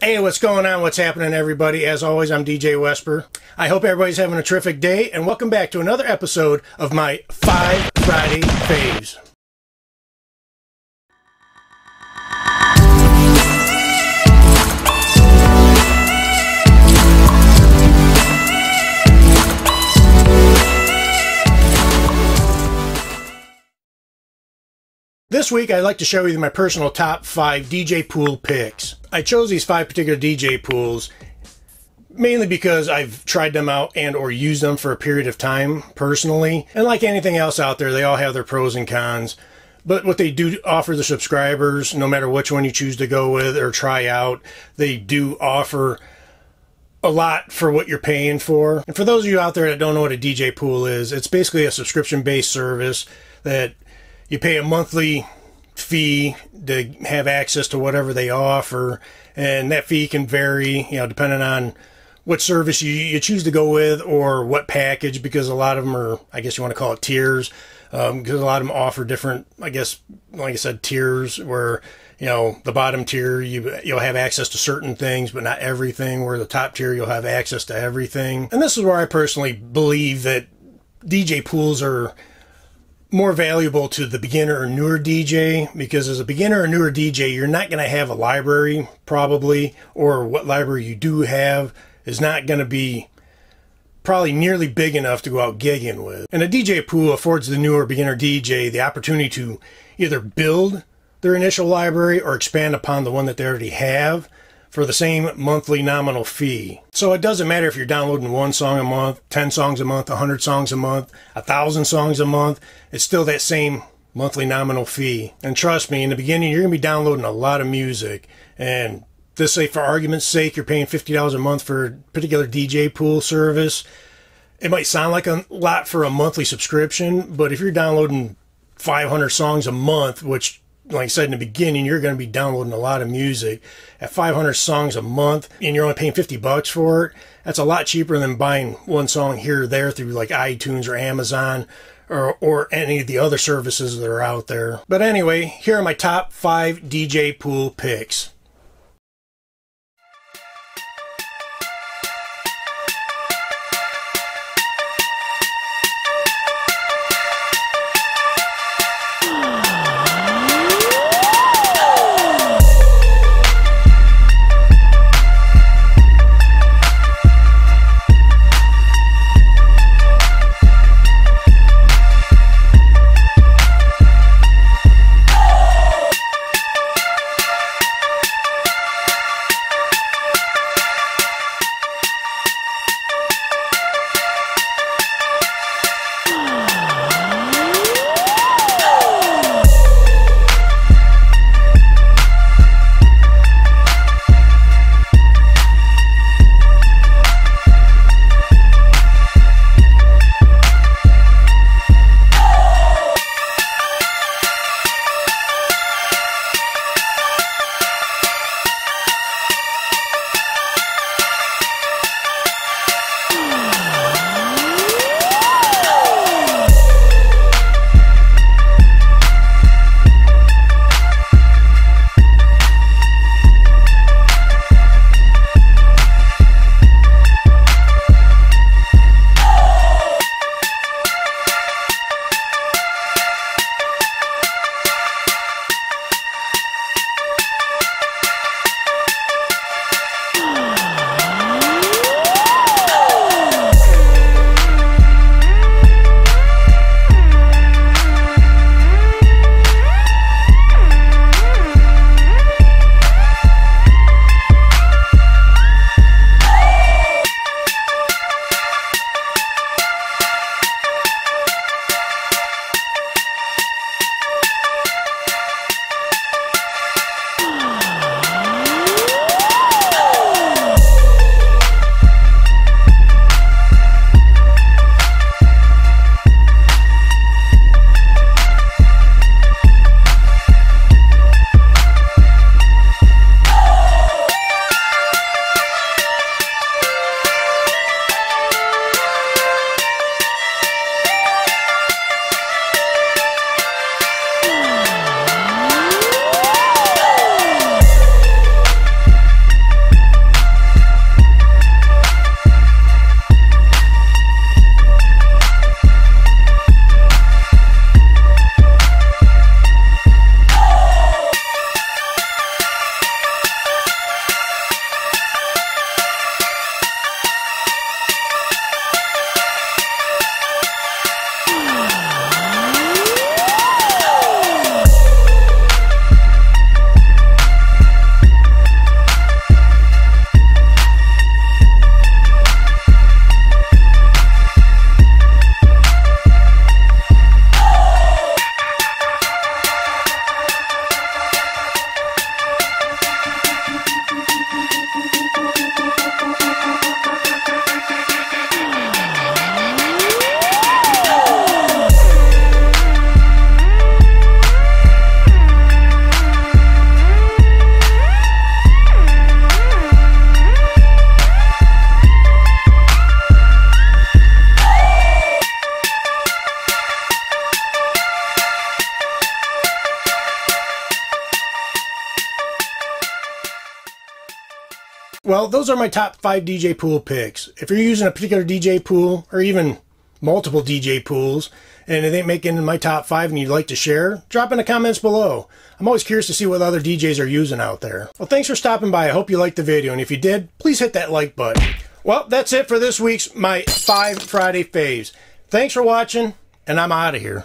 Hey, what's going on? What's happening, everybody? As always, I'm DJ Wesbur. I hope everybody's having a terrific day, and welcome back to another episode of my 5 Friday Faves. This week, I'd like to show you my personal top 5 DJ pool picks. I chose these 5 particular DJ pools mainly because I've tried them out and or used them for a period of time personally. And like anything else out there, they all have their pros and cons. But what they do offer the subscribers, no matter which one you choose to go with or try out, they do offer a lot for what you're paying for. And for those of you out there that don't know what a DJ pool is, it's basically a subscription-based service that you pay a monthly fee to have access to whatever they offer, and that fee can vary, you know, depending on what service you choose to go with or what package, because a lot of them are, I guess you want to call it tiers, because a lot of them offer different, I guess, like I said, tiers where, you know, the bottom tier, you'll have access to certain things, but not everything, where the top tier, you'll have access to everything. And this is where I personally believe that DJ pools are more valuable to the beginner or newer DJ, because as a beginner or newer DJ, you're not going to have a library probably, or what library you do have is not going to be probably nearly big enough to go out gigging with. And a DJ pool affords the newer beginner DJ the opportunity to either build their initial library or expand upon the one that they already have for the same monthly nominal fee. So it doesn't matter if you're downloading 1 song a month, 10 songs a month, 100 songs a month, 1,000 songs a month, it's still that same monthly nominal fee. And trust me, in the beginning, you're going to be downloading a lot of music. And just say, for argument's sake, you're paying $50 a month for a particular DJ pool service. It might sound like a lot for a monthly subscription, but if you're downloading 500 songs a month, which, like I said in the beginning, you're going to be downloading a lot of music at 500 songs a month, and you're only paying $50 for it. That's a lot cheaper than buying 1 song here or there through like iTunes or Amazon or any of the other services that are out there. But anyway, here are my top 5 DJ pool picks. Well, those are my top 5 DJ pool picks. If you're using a particular DJ pool, or even multiple DJ pools, and it ain't making my top 5 and you'd like to share, drop in the comments below. I'm always curious to see what other DJs are using out there. Well, thanks for stopping by. I hope you liked the video, and if you did, please hit that like button. Well, that's it for this week's My 5 Friday Faves. Thanks for watching, and I'm out of here.